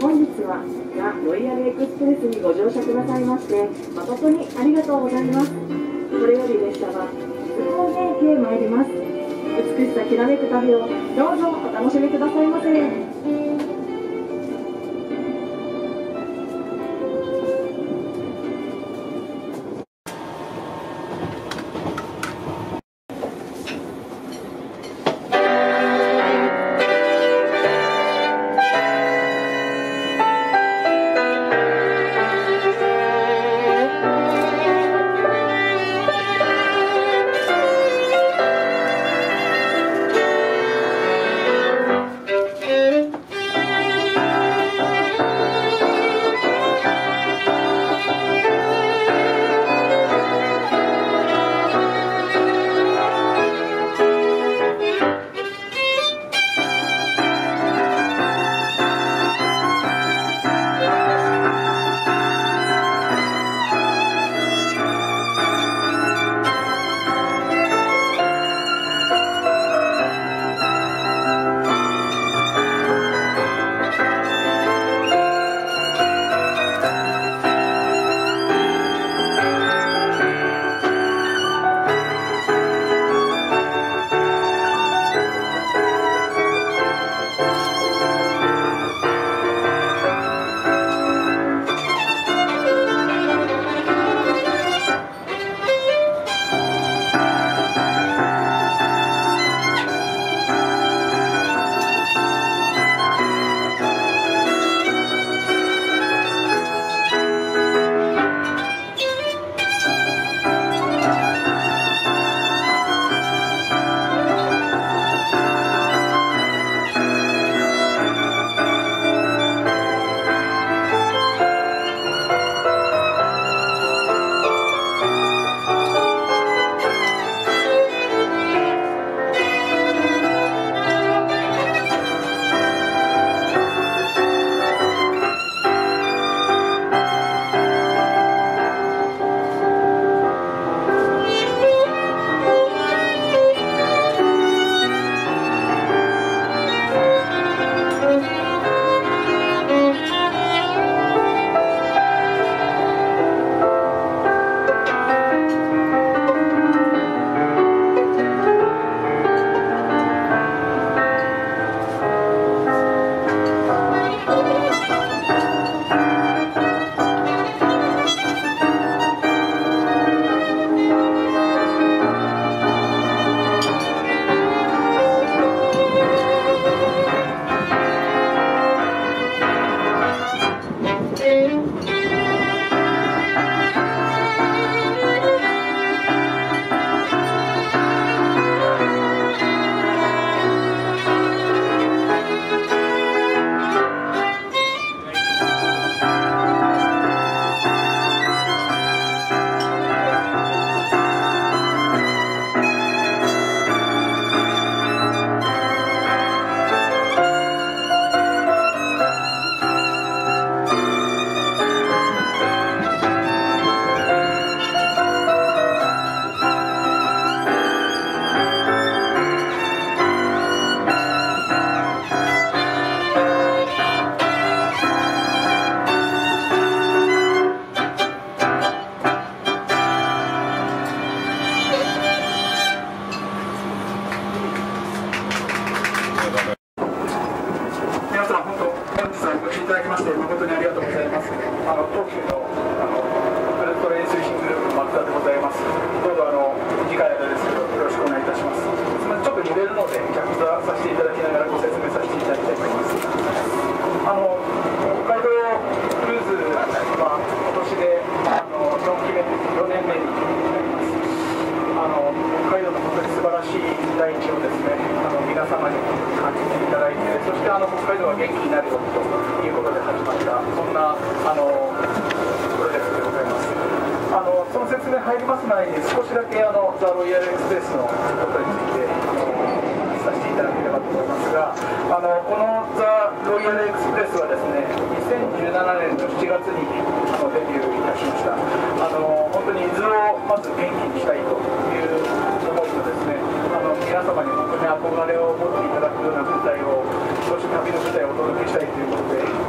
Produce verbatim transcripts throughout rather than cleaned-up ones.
本日はザ・ロイヤルエクスプレスにご乗車くださいまして誠にありがとうございます。これより列車は出港ゲートへ参ります。美しさきらめく旅をどうぞお楽しみくださいませ。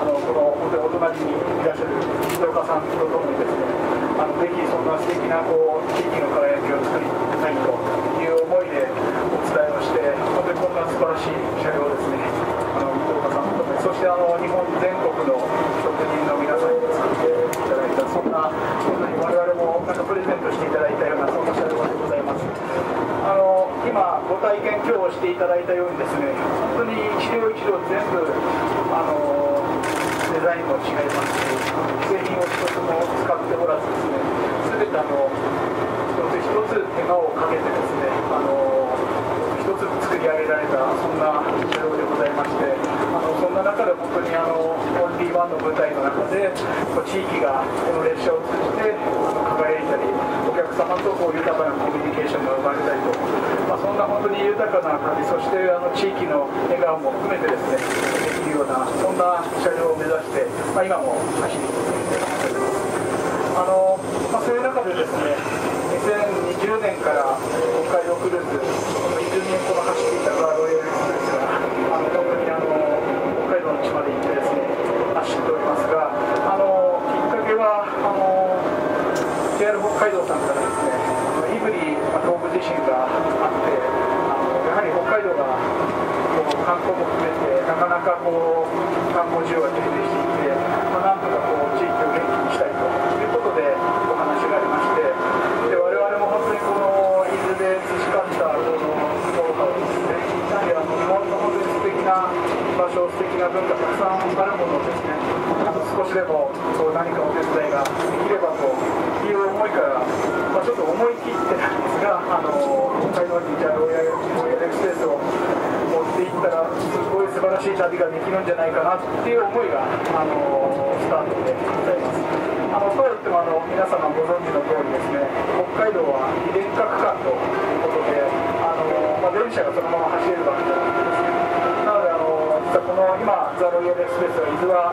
このなこう地域の輝きを作りたいという思いでお伝えをして、本当にこんな素晴らしい車両ですね、あの水岡さんとも、そしてあの日本全国の職人の皆さんに作っていただいた、そんなこんなに我々もなんかプレゼントしていただいたような、そんな車両でございます。あの今ご体験今日していただいたようにですね、本当に一両一両全部あのデザインも違いますし、製品を一つも使っておらずですね、全てあの一つ一つ手間をかけてですね、あの一つ作り上げられた、そんな車両でございまして、あのそんな中で本当にあのオンリーワンの舞台の中で、地域がこの列車を通じて輝いたり、お客様とこう豊かなコミュニケーションが生まれたりと、まあ、そんな本当に豊かな旅、そしてあの地域の笑顔も含めてですね、できるようなそんな車両を目指して、まあ、今も走り続けています。あのまあ、そういう中でですね、にせんにじゅうねんから北海道クルーズ、にじゅうねんほど走っていたロイヤルエクスプレスが、あの本当にあの北海道の地まで行ってですね、走っておりますが、あのきっかけはあの ジェイアール 北海道さんからですね、胆振東部地震があって、あのやはり北海道がこう観光も含めて、なかなかこう観光需要が低迷していて、まあ、なんとかこう地域を元気にしたいということでお話がありまして、で我々も本当にこの伊豆で培ったこの文化をですね、日本の本当に素敵な場所、素敵な文化たくさんあるものをですね、あの少しでもこう何かお手伝いができればという思いから、まあ、ちょっと思い切ってなんですが、あの北海道にじゃあロイヤルエクスプレスを持っていったら、すごい素晴らしい旅ができるんじゃないかなっていう思いが、あのスタートでございます。あのとはいってもあの皆様ご存知の通りですね、北海道は非電化区間ということで、あの、まあ、電車がそのまま走れるわけじゃないですね。この今、ザ・ロイヤルエクスプレスは、伊豆は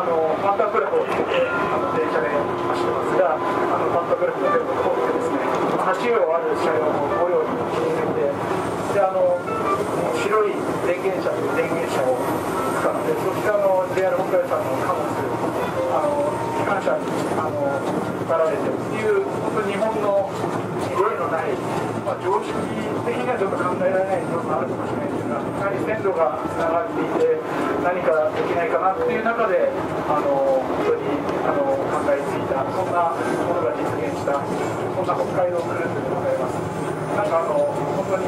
あのパンタグラフをつけてあの電車で走ってますが、あのパンタグラフの全部通ってですね、はち両ある車両をご両に決めて、であの白い電源車という電源車を使って、そしてあの ジェイアール 北海道さんの貨物、あの機関車になられているという、本当に日本の例のない、まあ、常識的にはちょっと考えられない部分があるかもしれないですが、やはり線路がつながっていて、何かできないかなという中で、あの本当にあの考えついた、そんなものが実現した、そんな北海道クルーズでございます。なんかあの本当に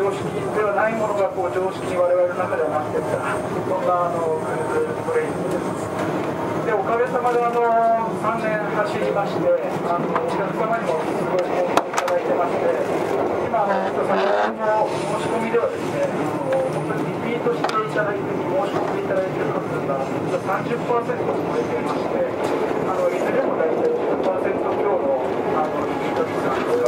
常識ではないものがこう常識に我々の中ではなっていった、そんなあのクルーズトレインでございます。でおかげさまであのさんねん走りまして、あのお客様にもすごいご応募いただいてまして、今あの先ほどの申し込みではですね、本当にリピートしていただいて、申し込んでいただいている数が さんじゅっパーセント を超えていまして、あのいずれも大体 じゅっパーセント 強のあのリピート率なんで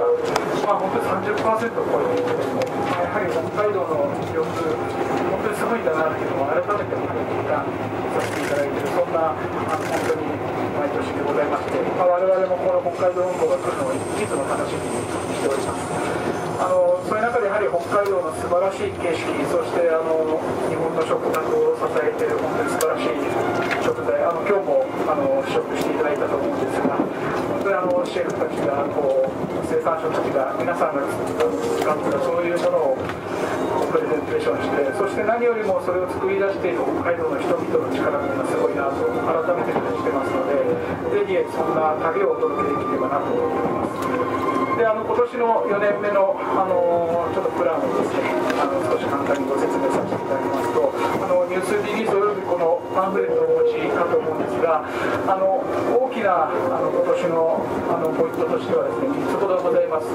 すが、まあ、本当に さんじゅっパーセント を超えているので、まあ、やはり北海道の魅力、本当にすごいんだなというのを改めて実感させていただいている、そんなあの本当に毎年でございまして、まあ、我々もこの北海道運行が来るのをいつも楽しみにしております。あのそういう中でやはり北海道の素晴らしい景色、そしてあの日本の食卓を支えている本当に素晴らしい食材、あの今日もあの試食していただいたと思うんですが、本当にあのシェフたちがこう生産者たちが皆さんが使ったそういうものをプレゼンテーションして、そして何よりもそれを作り出している北海道の人々の力がすごいなと改めて感じてますので、ぜひそんな旅をお届けできればなと思います。であの今年のよねんめの、あのちょっとプランをですね、あの少し簡単にご説明させていただきますと、あのニュースリリースおよびこのパンフレットをお持ちかと思うんですが、あの大きなあの今年の、あのポイントとしてはですね、みっつほどございます。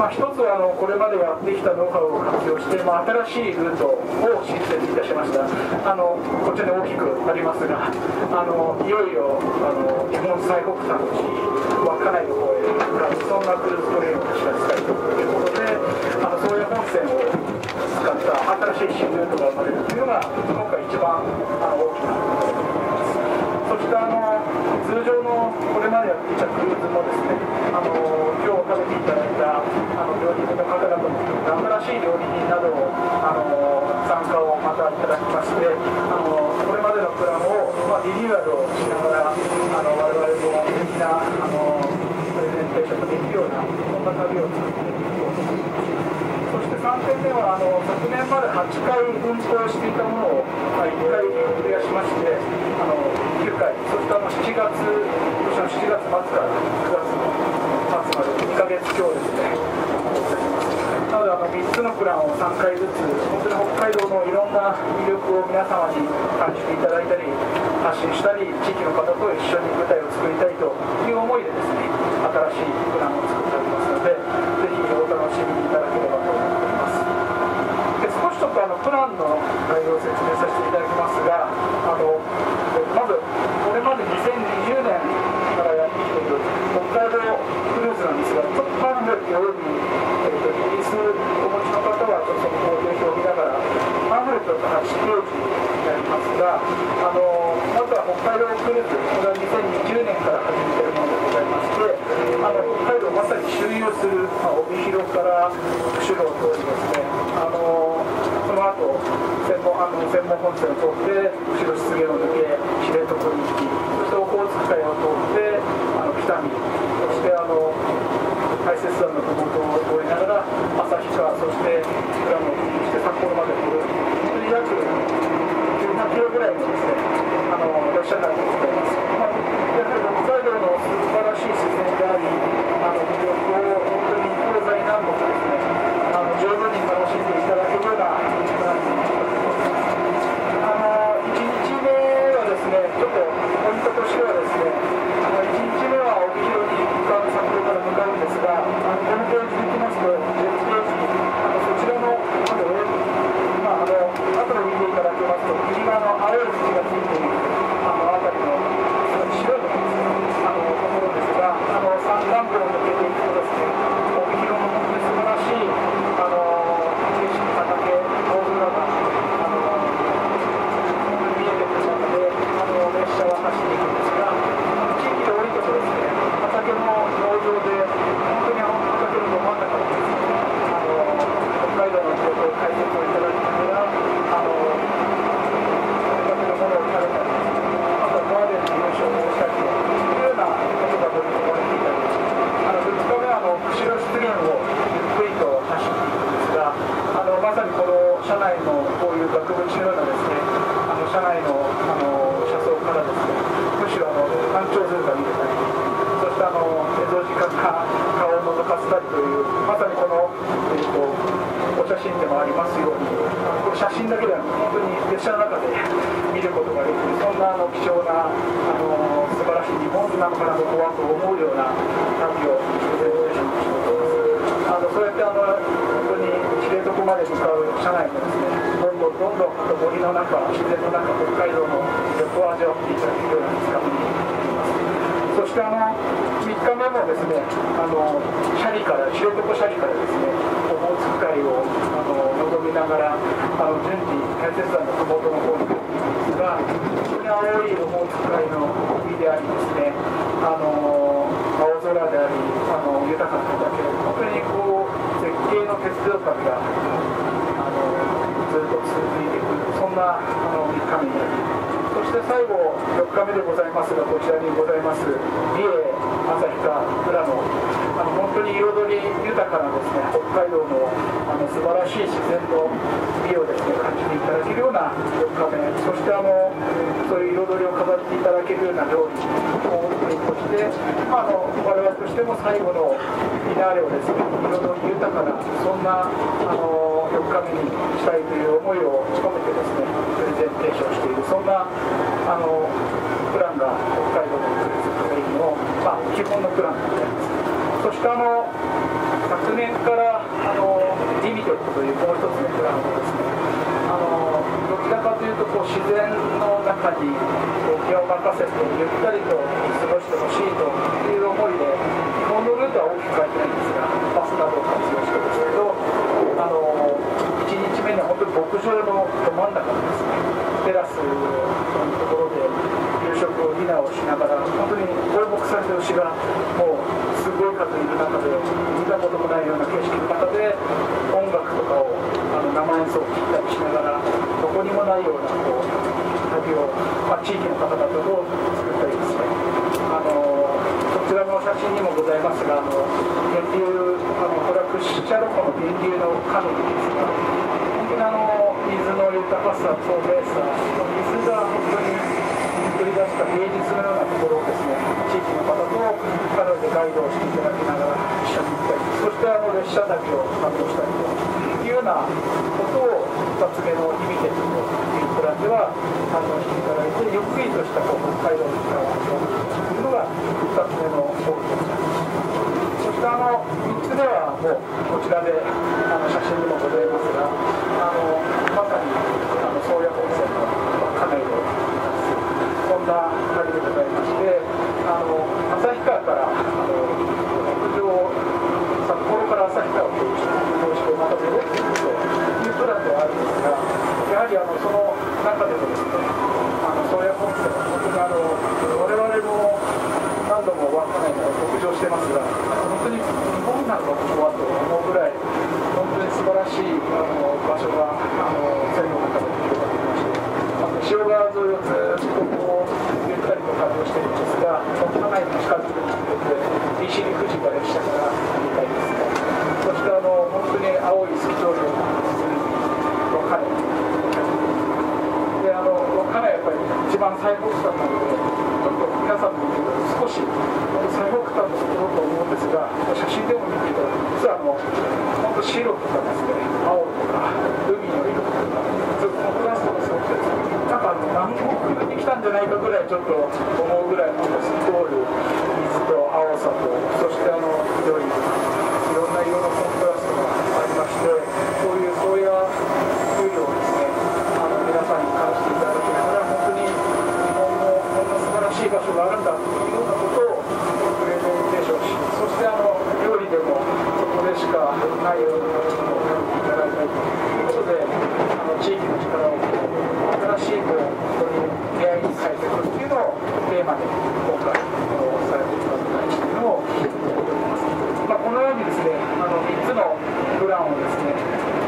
まあ、ひとつはあのこれまでやってきたノウハウを活用して、まあ新しいルートを新設いたしました。あのこちらに大きくありますが、あのいよいよあの日本最北端の地域、稚内の方へ向かう、そんなクルーズトレインを走らせたいということで、あのそういう本線を使った新しい新ルートが生まれるというのが今回一番あの大きなことだと思います。そしてあの通常のこれまでやってきたクルーズもですね、あの今日食べていただいたあの料理人の方々も新しい料理人などをあの参加をまたいただきまして、あのこれまでのプランを、まあ、リニューアルをしながら、あの我々も的なあのプレゼンテーション旅を続けていくと。そしてさんてんめは、あの昨年まではちかい運行していたものを、まあ、いっかい増やしまして、あのきゅうかい、そしてあのしちがつ、今年のしちがつ末からくがつ末までにかげつきょうですね。なのであのみっつのプランをさんかいずつ、本当に北海道のいろんな魅力を皆様に感じていただいたり、発信したり、地域の方と一緒に舞台を作りたいという思いでですね、新しいプランを作っておりますので、ぜひお楽しみいただければと思います。で、少しちょっとあのプランの概要を説明させていただきますが、あのまずこれまでにせんにじゅうねんからやってきている北海道クルーズなんですが、ちょっとパンフレットおよびイギリスお持ちの方はちょっとその表を見ながら、パンフレットははちページになりますが、あのまずは北海道クルーズ、これはにせんにじゅうねんから始めているものでございまして、あの北海道をまさに周遊する、まあ、帯広から釧路を通りですね、あのその後専門あの専門本線を通って釧路湿原を抜け知床に行き、そしてオホーツク海を通ってあの北見、そしてあの大雪山の麓を通りながら旭川、そして富良野を通して札幌まで来る、約きゅうひゃくキロぐらいのですね、あの列車内でございます。まあ、やはり北海道の素晴らしい自然であり、あの魅力を本当に東西南北ですね、あの十分に楽しんでいただけるようなプランになっております。あのいちにちめはですね、ちょっとポイントとしてはですね、あのいちにちめは帯広に向かう、札幌から向かうんですが、あのこのページでいきますと、ジェットページ、あのそちらのまでおよび、まああの後で見ていただけますと、右側の青い土がついている。あのクシュチャルコの電流のカロリーですが、本当にあの水の豊かさとベース、水が本当に作り出した芸術のようなところをですね、地域の方とカラーでガイドをしていただきながら一緒に行ったり、そしてあの列車旅を担当したりというようなことをふたつめの意味でいうプランでは反応していただいて、ゆっくりとしたこう北海道の空を味わうというのがふたつめのゴールです。あのみっつではもうこちらであの写真にもございますが、あのまさにあの宗谷温泉の家内をするそんな旅でございまして、あの旭川からあの北上、札幌から旭川を経由して東京をまとめるというプランではあるんですが、やはりあのその中でもですね、あの宗谷温泉は本当にあの我々も何度も稚内を北上してますが、本当に日本なのかここはと思うぐらい、本当に素晴らしいあの場所が線路の中で広がっていまして、あの塩川沿いをずっとこうゆったりと活動しているんですが、稚内に近づくにつれて西に富士が列車から見たいですね。そしてあの本当に青い透き通るような稚内で、あの稚内はやっぱり一番最北端なので、ちょっと皆さんも見てください。少し最北端のところと思うんですが、写真でも見ていただくと、実はあの本当白とかですね、青とか海の色とか、ずっとコントラストがすごくて、なんかあの南国に来たんじゃないかぐらいちょっと思うぐらい、本当透き通る水と青さと、そしてあの緑、いろんな色のコントラストがありまして、そういう宗谷風量をですね、あの皆さんに感じていただきながら、本当に日本のこんな素晴らしい場所があるんだという。しかないようなものをいただいたりということで、あの地域の力を新しいこう出会いに変えていくっていうのをテーマで今回されていただきたいというのを思っております。まあ、このようにですね、あのみっつのプランをですね、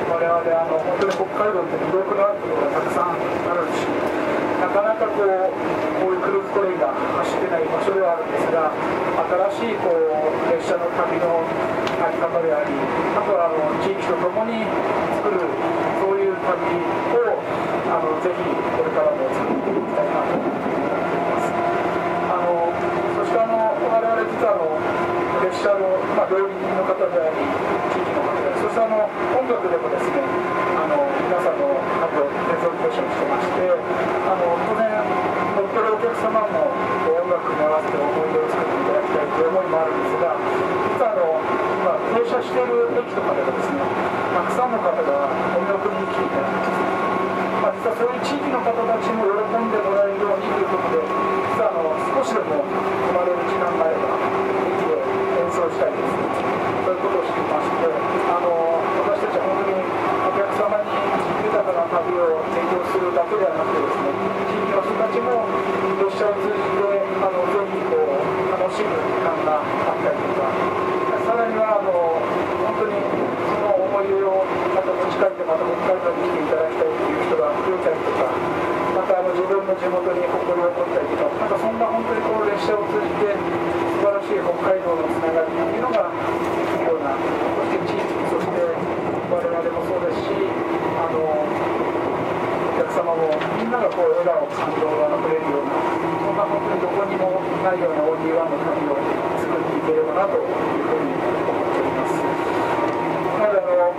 我々あの本当に北海道って魅力のあるところがたくさんあるし、なかなかこうこういうクルーズトレインが走ってない場所ではあるんですが、新しいこう列車の旅のあり方であり、あとはあの地域とともに作るそういう旅をあのぜひこれからも作っていきたいなと思っています。あのそしてあの我々実はあの列車の、まあ、料理人の方であり地域の方であり、そしてあの音楽でもですね、あの皆さんの活動を継続してまして、あの当然乗ってるお客様も音楽に合わせて思い出を作っていただきたいという思いもあるんですが、実はあの今停車している駅とかではですね、たくさんの方が音楽に来ていただいています。まあ、実はそういう地域の方たちも喜んでもらえるようにということで、実はあの少しでも泊まれる時間があれば駅で演奏したいですね、そういうことをしていまして、あの私たちは本当にお客様に豊かな旅を提供するだけではなくてですね、地域の人たちも列車を通じてあの非常にこう楽しむ時間があったりとか、さらにはあの本当にその思い出をまた持ち帰ってまた北海道に来ていただきたいという人が増えたりとか、またあの自分の地元に誇りを持ったりとか、なんかそんな本当にこの列車を通じて素晴らしい北海道のつながりというのがいいような、そして地域、そして我々もそうですし、あのお客様もみんながこう笑顔感動があふれるような、そんな本当にどこにもないようなオンリーワンの旅を作っていければなというふうに思っております。なのであの、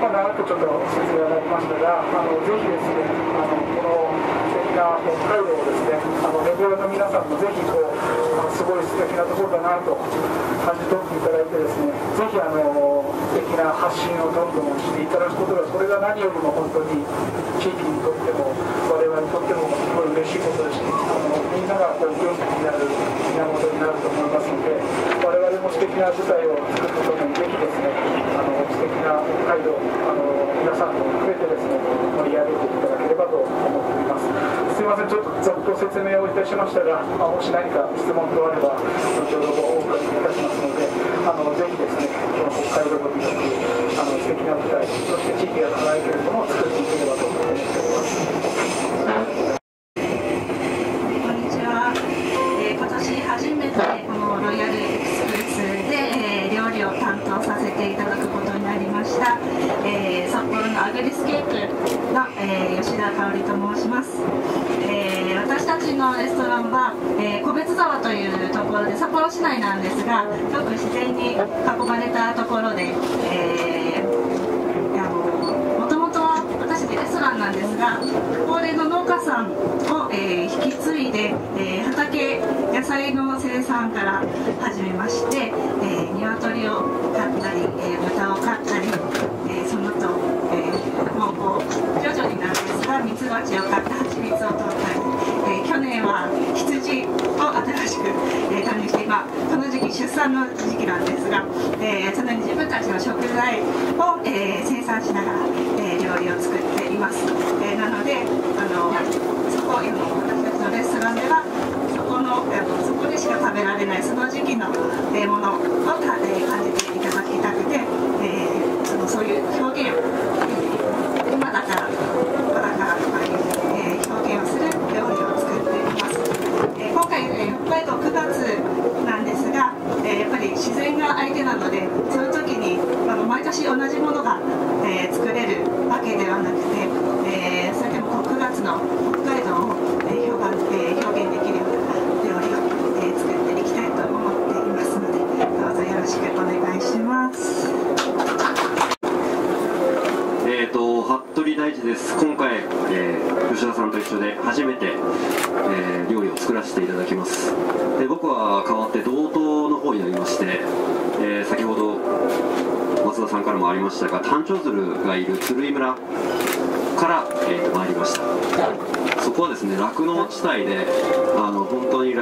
まあ、長くちょっと説明がありましたが、あのぜひですね、あのこの素敵な北海道をですね、あのレベルの皆さんもぜひこうすごい素敵なところだなと感じ取っていただいてですね、ぜひあの素敵な発信をどんどんしていただくことが、それが何よりも本当に地域にとっても我々にとってもすごい嬉しいことですし、みんながこう元気になる源になると思いますので、我々も素敵な舞台を作ることにぜひですね、あの素敵な北海道を皆さんも含めてですね、盛り上げていただければと思っております。すいません、ちょっとざっと説明をいたしましたが、まあ、もし何か質問等あれば後ほどお伺いいたしますので、あのぜひですね、この北海道の魅力、あの素敵な舞台、そして地域が輝けるものを作っていければと思っております。今年初めてこのロイヤルエクスプレスで料理を担当させていのレストランは、えー、個別沢というところで、札幌市内なんですが、よく自然に囲まれたところで、えー、あのもともとは私レストランなんですが、高齢の農家さんを、えー、引き継いで、えー、畑野菜の生産から始めまして、えー、鶏を飼ったり、えー、豚を飼ったり、えー、そのと、えー、もうこう徐々になんですが、ミツバチを飼って蜂蜜を取ったり。去年は羊を新しく加入して、今この時期出産の時期なんですが、えー、そのように自分たちの食材を、えー、生産しながら、えー、料理を作っています、えー、なのであのそこ今私たちのレストランではそこのそこでしか食べられないその時期の、えー、ものを、えー、感じていただきたくて、えー、そのそういう表現を今だから今だからとかいう、えー、表現をする料理を作っています。今回、北海道くがつなんですが、えー、やっぱり自然が相手なので、そういう時にあの毎年同じものが、えー、作れるわけではなくて、えー、それでもくがつの北海道を、えー 表, えー、表現できるような料理を、えー、作っていきたいと思っていますので、どうぞよろしくお願いします。えっと服部大地です。今回、えー、吉田さんと一緒で初めて、えー、料理を作らせていただきます。で、僕は代わって道東の方になりまして、えー、先ほど松田さんからもありましたが、タンチョウズルがいる鶴居村から、えー、参りました。そこはですね、酪農地帯で、あの本当に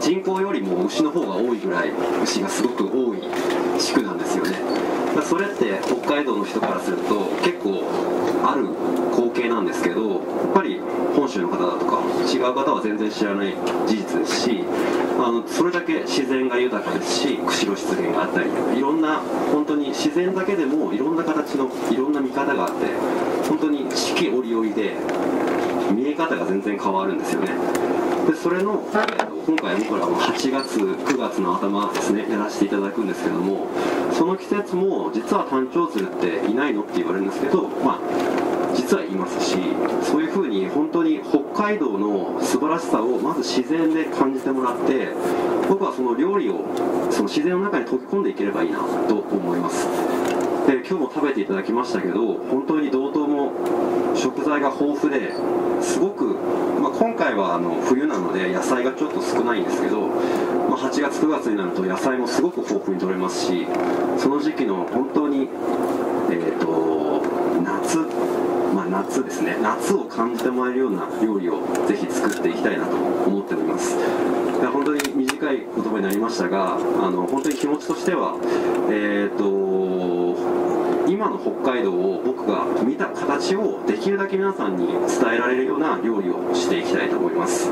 人口よりも牛の方が多いぐらい、牛がすごく多い地区なんですよね。それって北海道の人からすると結構ある光景なんですけど、やっぱり本州の方だとか違う方は全然知らない事実ですし、あのそれだけ自然が豊かですし、釧路湿原があったり、いろんな本当に自然だけでもいろんな形のいろんな見方があって、本当に四季折々で見え方が全然変わるんですよね。でそれの今回僕らははちがつくがつの頭ですね、やらせていただくんですけども、その季節も実はタンチョウズルっていないのって言われるんですけど、まあ実はいますし、そういうふうに本当に北海道の素晴らしさをまず自然で感じてもらって、僕はその料理をその自然の中に溶け込んでいければいいなと思います。で今日も食べていただきましたけど、本当に道東も食材が豊富ですごく、まあ、今回はあの冬なので野菜がちょっと少ないんですけど、まあ、はちがつくがつになると野菜もすごく豊富に取れますし、その時期の本当に、えー、と夏、まあ、夏ですね、夏を感じてもらえるような料理をぜひ作っていきたいなと思っております。本当に短い言葉になりましたが、あの本当に気持ちとしては、えー、と今の北海道を僕が見た形をできるだけ皆さんに伝えられるような料理をしていきたいと思います。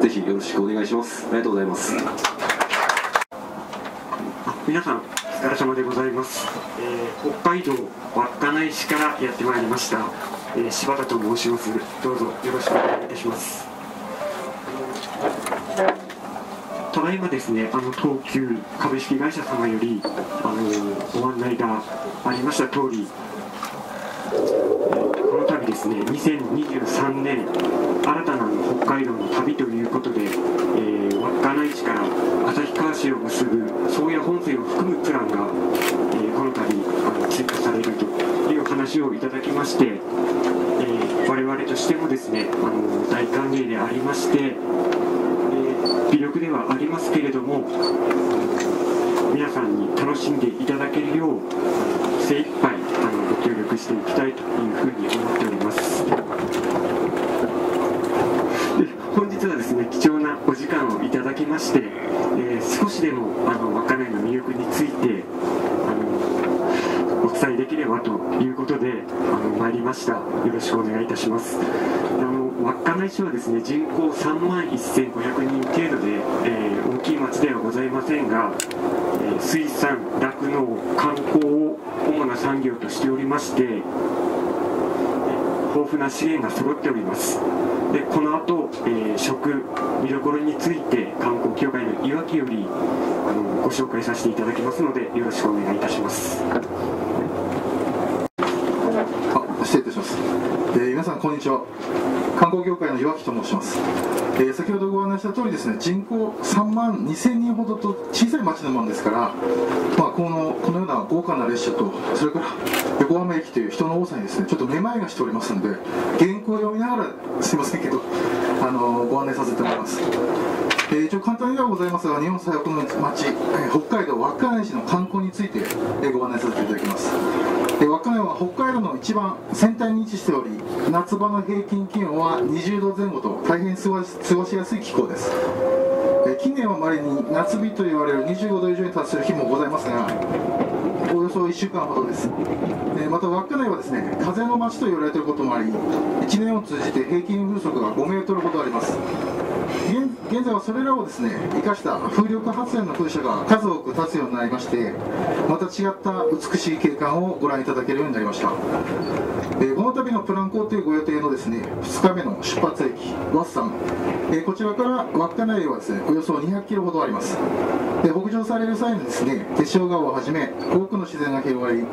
ぜひよろしくお願いします。ありがとうございます。皆さんお疲れ様でございます、えー、北海道稚内市からやってまいりました、えー、柴田と申します。どうぞよろしくお願いいたします。ただいまですね、あの東急株式会社様よりあのご案内がありました通り、この度ですね、にせんにじゅうさんねん新たな北海道の旅ということで、えー、稚内市から旭川市を結ぶ宗谷本線を含むプランが、えー、この度あの追加されるという話をいただきまして、えー、我々としてもですね、あの大歓迎でありまして。微力ではありますけれども、皆さんに楽しんでいただけるよう精一杯あのご協力していきたいというふうに思っております。で本日はですね、貴重なお時間をいただきまして、えー、少しでもあの稚内の魅力についてあのお伝えできればということであの参りました。よろしくお願いいたします。稚内市はですね、人口さんまんせんごひゃくにん程度で、えー、大きい町ではございませんが、えー、水産、酪農、観光を主な産業としておりまして、えー、豊富な資源が揃っております。でこの後、えー、食、見どころについて観光協会のいわきよりあのご紹介させていただきますので、よろしくお願いいたします。あ、失礼いたします。えー、皆さんこんにちは。観光業界の岩木と申します、えー、先ほどご案内した通りですね、人口さんまんにせんにんほどと小さい町のもんですから、まあ、このこのような豪華な列車とそれから横浜駅という人の多さにですねちょっとめまいがしておりますので、原稿を読みながらすいませんけど、あのー、ご案内させてもらいます。えー、一応簡単にではございますが、日本最北の町、えー、北海道稚内市の観光について、えー、ご案内させていただきます。えー、稚内は北海道の一番先端に位置しており、夏場の平均気温はにじゅうどぜん後と大変過ごし、過ごしやすい気候です。えー、近年はまれに夏日といわれるにじゅうごど以上に達する日もございますが、およそいっしゅうかんほどです。また稚内はですね、風の町と言われていることもあり、いちねんを通じて平均風速がごメートルほどあります。現, 現在はそれらをですね生かした風力発電の風車が数多く立つようになりまして、また違った美しい景観をご覧いただけるようになりました。えー、この度のプラン行というご予定のですねふつかめの出発駅ワッサン、えー、こちらから稚内はですねおよそにひゃくキロほどあります。で、北上される際にですね天塩川をはじめ多くの自然が広がり、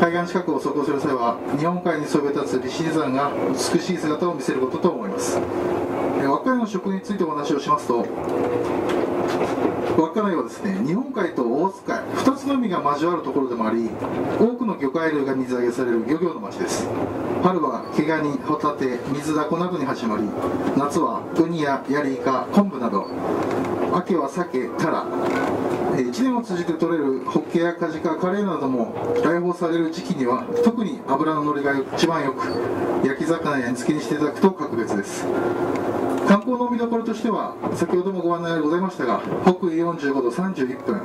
海岸近くを走行する際は日本海にそびえ立つ利尻山が美しい姿を見せることと思います。稚内の食についてお話をしますと、稚内はですね日本海と大津海ふたつの海が交わるところでもあり、多くの魚介類が水揚げされる漁業の町です。春は毛ガニ、ホタテ、水ダコなどに始まり、夏はウニやヤリイカ、昆布など、秋は鮭、タラ、いちねんを通じて取れるホッケやカジカ、カレイなども来訪される時期には特に脂の乗りが一番よく、焼き魚や煮付けにしていただくと格別です。観光の見どころとしては、先ほどもご案内がございましたが、北緯よんじゅうごどさんじゅういっぷん、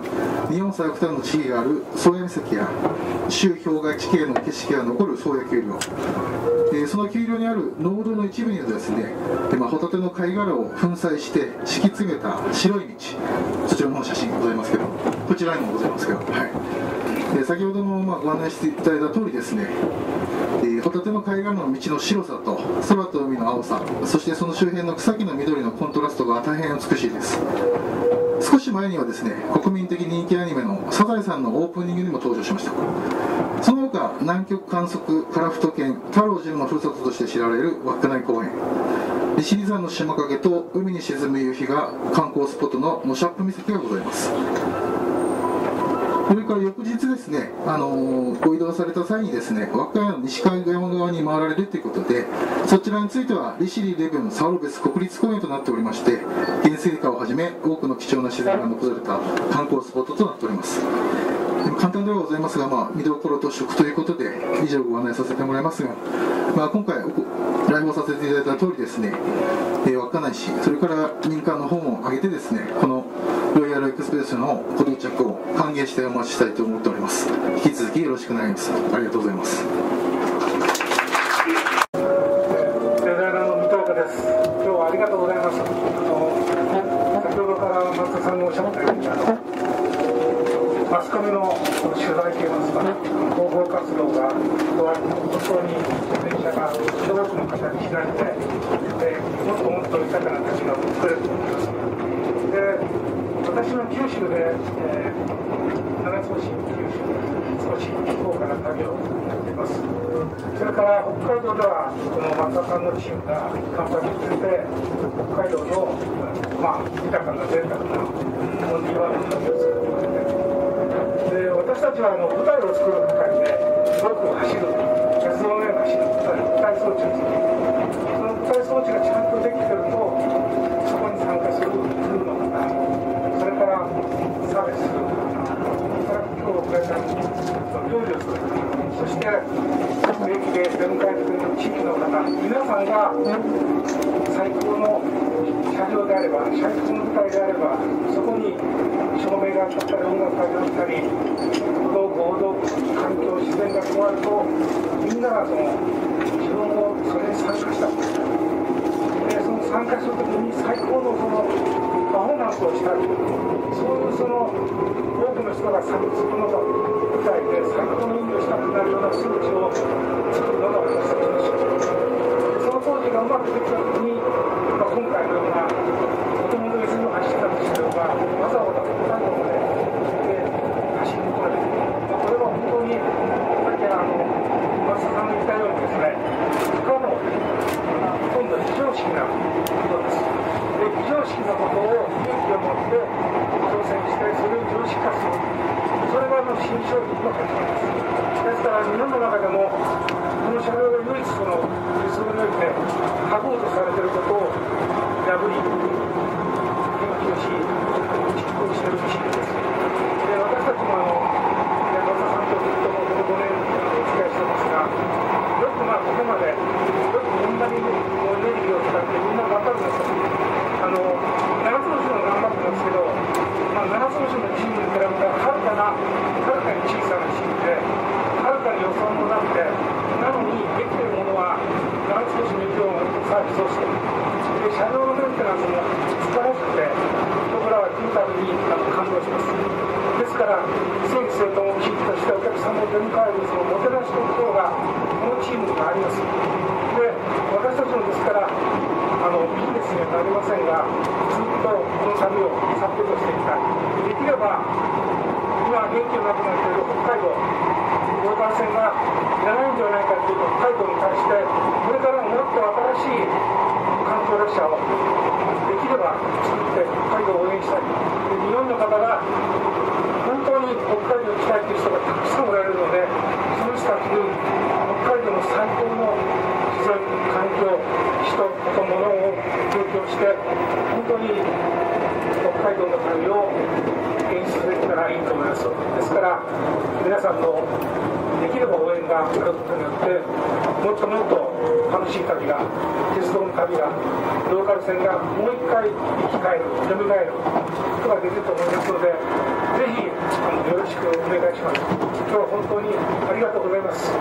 日本最北端の地域がある宗谷岬や周氷河地形の景色が残る宗谷丘陵、えー、その丘陵にある農道の一部にはですね、まあ、ホタテの貝殻を粉砕して敷き詰めた白い道、そちらの写真ございますけど、こちらにもございますけど、はい、で先ほどもまあご案内していただいた通りですね、ホタテの貝殻の道の白さと空と海の青さ、そしてその周辺の草木の緑のコントラストが大変美しいです。少し前にはですね国民的人気アニメの「サザエさん」のオープニングにも登場しました。その他南極観測、樺太県、太郎汁のふるさととして知られる稚内公園、利尻山の島影と海に沈む夕日が観光スポットのモシャップ岬がございます。それから翌日ですね、あのー、ご移動された際にですね、稚内の西海岸側に回られるということで、そちらについては利尻礼文サウロベス国立公園となっておりまして、原生花をはじめ多くの貴重な自然が残された観光スポットとなっております。簡単ではございますが、まあ、見どころと食ということで以上ご案内させてもらいますが、まあ、今回来訪させていただいた通りですね、えー、稚内市、それから民間の方も挙げてですね、このロイヤルエクスプレスのご到着を歓迎してお待ちしたいと思っております。引き続きよろしくお願いします。ありがとうございます。デザイナーの水岡です。今日はありがとうございます。先ほどから松田さんがおっしゃったように、マスコミの取材といいますか、広報活動が本当に電車が多くの方に知られて、もっともっと豊かな街が作れると思います。私は九州で、えー、七つ星九州で少し豪華な旅をやっています。それから北海道ではこの松田さんのチームがカンパニーに連れて北海道の、まあ、豊かな贅沢なモンディワールドの旅を作っております。で、私たちはあの舞台を作る中で、ね、すごく走る鉄道のような走る舞台装置を作る、その舞台装置がちゃんとできてると、そこに参加するクルーの方、サービス、今日お会いした料理をする、そして駅で出迎えてくれる地域の方、皆さんが最高の車両であれば、最高の舞台であれば、そこに照明があったり、音楽があったり、道具、大道具、環境、自然が加わると、みんながその自分をそれに参加したんです。で、その参加するときに最高のそのパフォーマンスをしたり、そういうその多くの人が作曲するのが舞台で最高の演技をしたくなるような数値を作るのが私たちの仕事です。その当時がうまくできたときに、まあ、今回のような子供の椅子の走った車両がわざわざここなので走ることができる、まあ、これは本当にさっきあの松田さんが言ったようにですね、他のほとんど非常きなことを勇気を持って挑戦して、それを常識化する、それがあの新商品の価値観です。ですから日本の中でもこの車両が唯一その理想において書こうとされていることを破り、研究し実行しているチームです。で、私たちもあの山田さんとずっともうごねんお付き合いしてますが、よくまあここまでよくこんなにもエネルギーを使ってみんな分かるんですよ。あのななつのしゅも頑張ってますけど、まあ、ななつのしゅのチームに比べたらはるかなはるかに小さなチームで、はるかに予算もなくて、なのにできているものはななつのしの勢いをサービスをしている。で、車両のメンテナンスも素晴らしくて、僕らは来るたびに感動します。ですから整理整頓をきちんとしてお客さんの出迎えをもてなしておくことがこのチームにはあります。で、私たちもですからあのビジネスにはなりませんが、ずっとこの旅をサポートしていきたい。できれば今元気なくなっている北海道新幹線がいらないんじゃないかという北海道に対して、これからもっと新しい観光列車をできれば作って北海道を応援したい。で、日本の方が本当に北海道に来たいという人がたくさんおられるので、その人たちに北海道の最高の自然環境、人、物を提供して、本当に北海道の旅を演出できたらいいと思います。ですから皆さんのできれば応援があることによって、もっともっと楽しい旅が、鉄道の旅が、ローカル線がもう一回生き返る、蘇ることができると思いますので、ぜひよろしくお願いします。今日は本当にありがとうございます。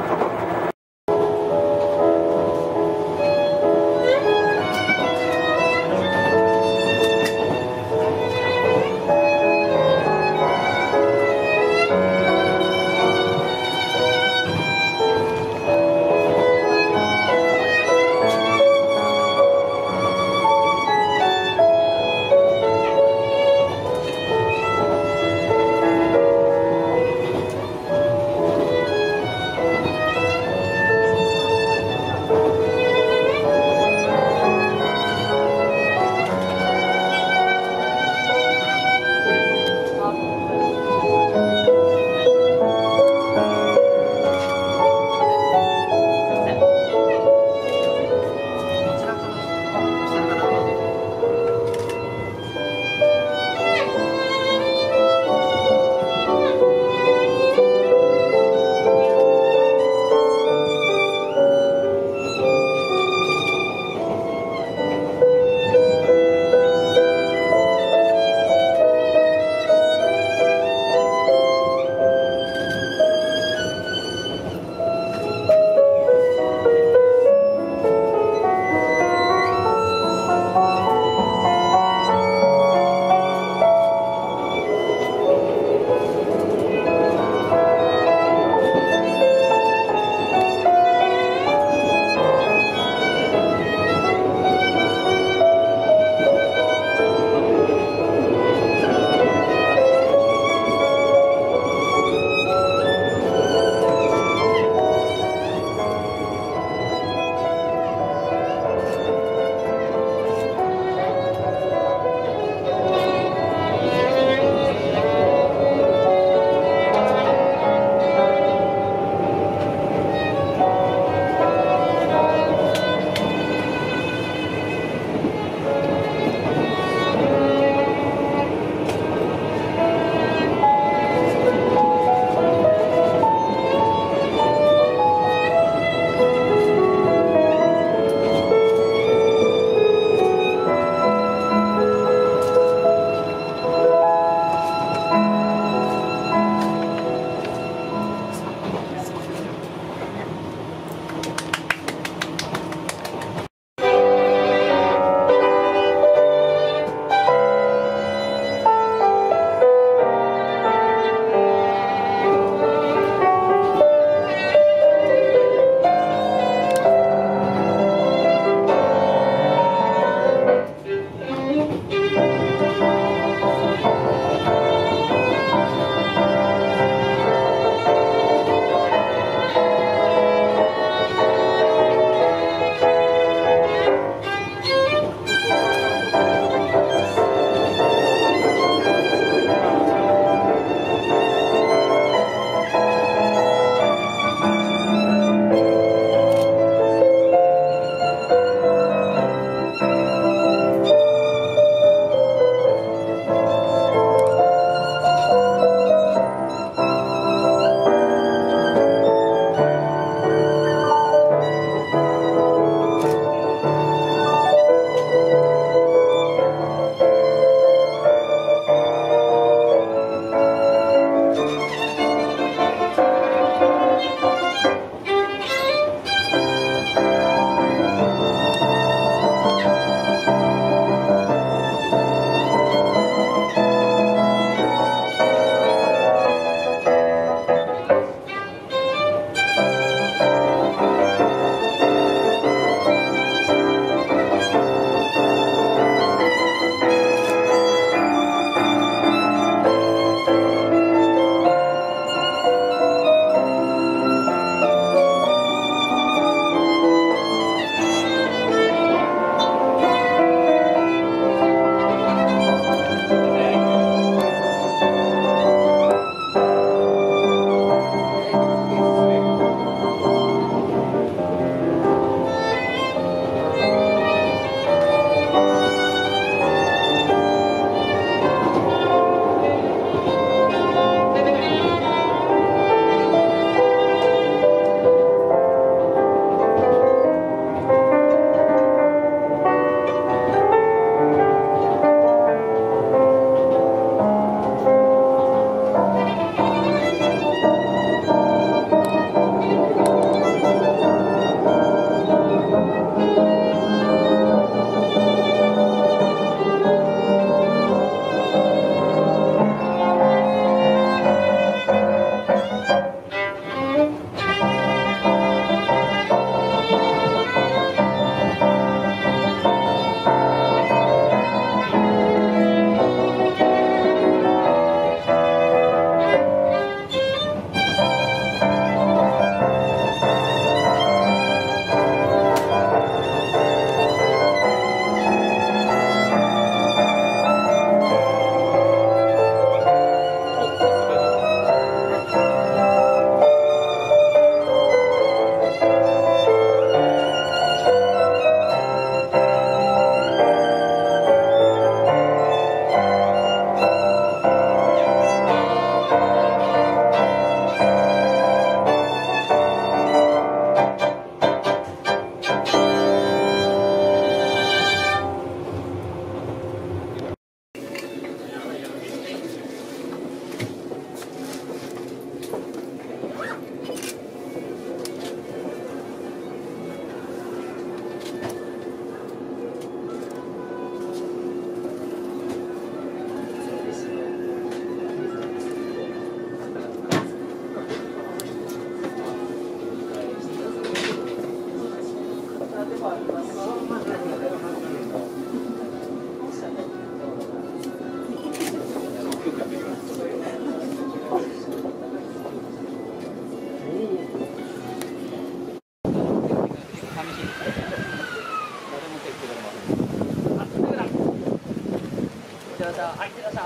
ってらっしゃい。はい、いってらっしゃ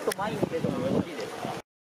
い。前に出ても